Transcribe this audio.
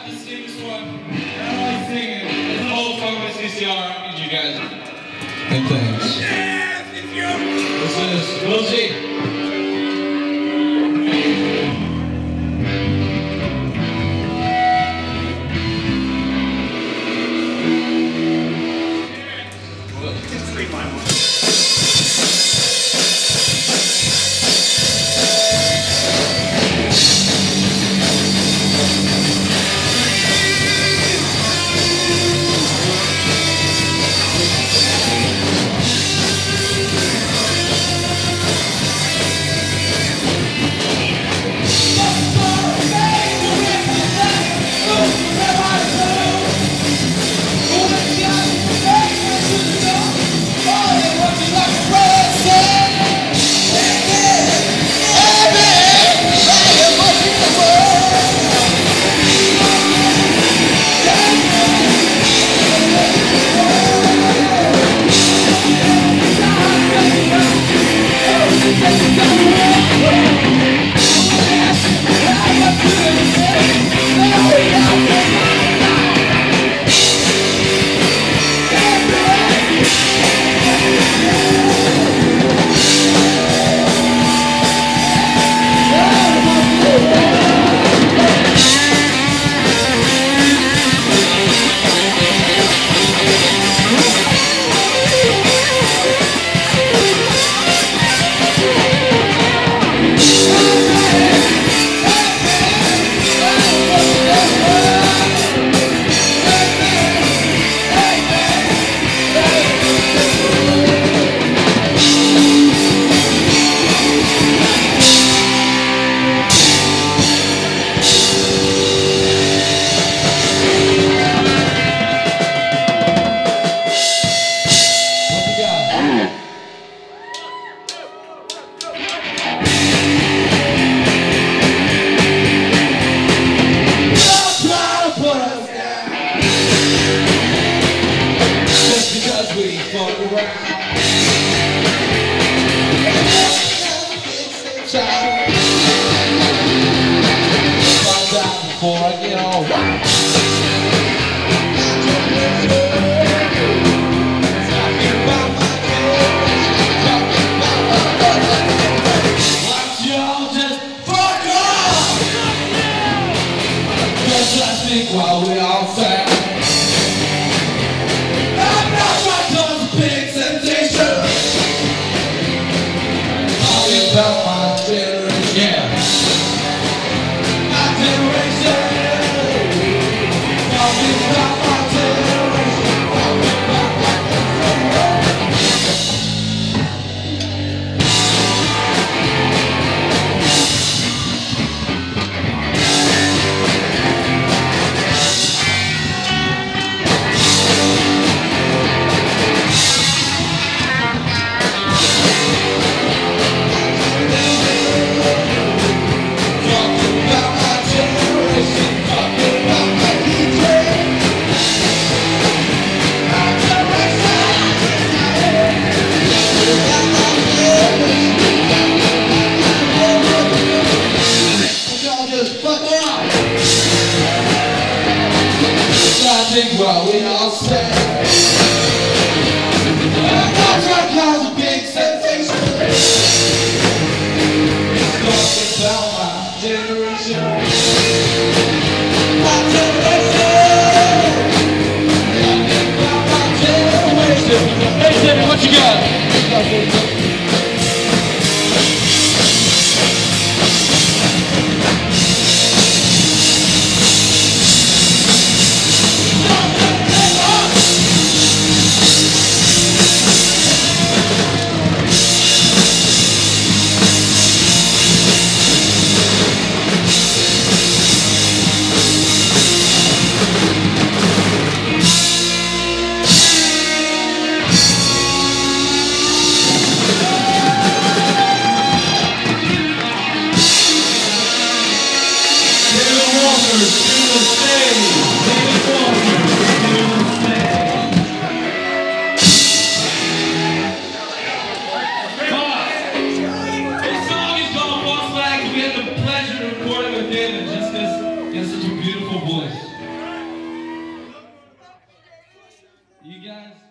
have to sing this one. I don't like singing. It's an old song by CCR. I need you guys. And thanks. Yes, if you're... This is We'll See. While we all sang, I'm not my dumb pig's temptation. All about my generation. My generation. All about my generation. All about my while we all stand. I'm not trying to cause a big sensation. It's talking about my generation. My generation. Talking about my generation. Hey, Timmy, what you got? This song is called What's Like. We had the pleasure of recording with David just this such a beautiful voice. You guys...